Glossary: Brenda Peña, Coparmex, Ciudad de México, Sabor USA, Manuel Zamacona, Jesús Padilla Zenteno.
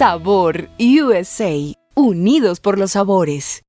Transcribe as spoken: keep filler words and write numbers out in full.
Sabor U S A, unidos por los sabores.